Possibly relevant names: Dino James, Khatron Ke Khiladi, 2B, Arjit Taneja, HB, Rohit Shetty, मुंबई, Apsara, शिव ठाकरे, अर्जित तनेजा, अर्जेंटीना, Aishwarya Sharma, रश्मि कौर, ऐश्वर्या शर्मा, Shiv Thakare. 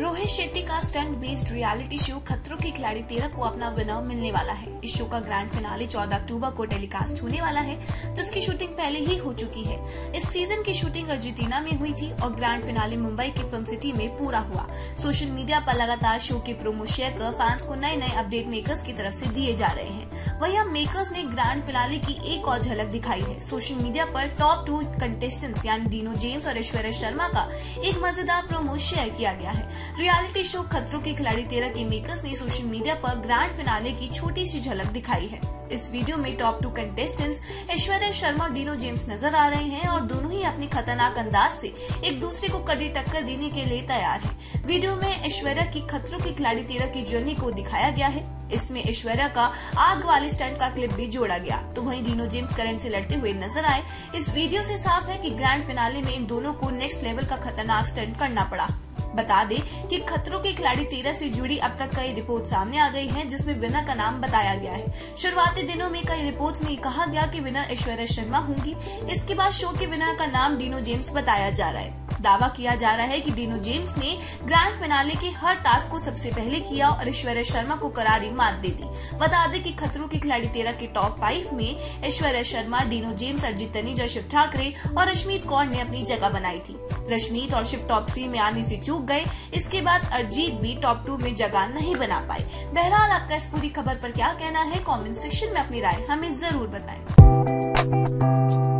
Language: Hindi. रोहित शेट्टी का स्टंट बेस्ड रियलिटी शो खतरों की खिलाड़ी 13 को अपना विनर मिलने वाला है। इस शो का ग्रैंड फिनाले 14 अक्टूबर को टेलीकास्ट होने वाला है, जिसकी शूटिंग पहले ही हो चुकी है। इस सीजन की शूटिंग अर्जेंटीना में हुई थी और ग्रैंड फिनाले मुंबई की फिल्म सिटी में पूरा हुआ। सोशल मीडिया पर लगातार शो के प्रोमो शेयर कर फैंस को नए नए अपडेट मेकर्स की तरफ से दिए जा रहे हैं। वहीं अब मेकर्स ने ग्रैंड फिनाले की एक और झलक दिखाई है। सोशल मीडिया पर टॉप 2 कंटेस्टेंट्स यानी डीनो जेम्स और ऐश्वर्या शर्मा का एक मजेदार प्रोमो शेयर किया गया है। रियलिटी शो खतरों के खिलाड़ी 13 के मेकर्स ने सोशल मीडिया पर ग्रैंड फिनाले की छोटी सी झलक दिखाई है। इस वीडियो में टॉप 2 कंटेस्टेंट्स ऐश्वर्या शर्मा और डीनो जेम्स नजर आ रहे हैं और दोनों ही अपने खतरनाक अंदाज से एक दूसरे को कड़ी टक्कर देने के लिए तैयार हैं। वीडियो में ऐश्वर्या की खतरों के खिलाड़ी 13 की जर्नी को दिखाया गया है। इसमें ऐश्वर्या का आग वाले स्टंट का क्लिप भी जोड़ा गया, तो वहीं डीनो जेम्स करंट से लड़ते हुए नजर आए। इस वीडियो से साफ है कि ग्रैंड फिनाले में इन दोनों को नेक्स्ट लेवल का खतरनाक स्टंट करना पड़ा। बता दें कि खतरों के खिलाड़ी 13 से जुड़ी अब तक कई रिपोर्ट सामने आ गई हैं, जिसमें विनर का नाम बताया गया है। शुरुआती दिनों में कई रिपोर्ट्स में कहा गया कि विनर ऐश्वर्या शर्मा होंगी। इसके बाद शो के विनर का नाम डीनो जेम्स बताया जा रहा है। दावा किया जा रहा है कि डीनो जेम्स ने ग्रैंड फिनाले के हर टास्क को सबसे पहले किया और ऐश्वर्या शर्मा को करारी मात दे दी। बता दें कि खतरों के खिलाड़ी 13 के टॉप 5 में ऐश्वर्या शर्मा, डीनो जेम्स, अर्जित तनेजा, शिव ठाकरे और रश्मि कौर ने अपनी जगह बनाई थी। रश्मि और शिव टॉप 3 में आने से चूक गए। इसके बाद अर्जीत भी टॉप 2 में जगह नहीं बना पाए। बहरहाल, आपका इस पूरी खबर पर क्या कहना है, कमेंट सेक्शन में अपनी राय हमें जरूर बताएं।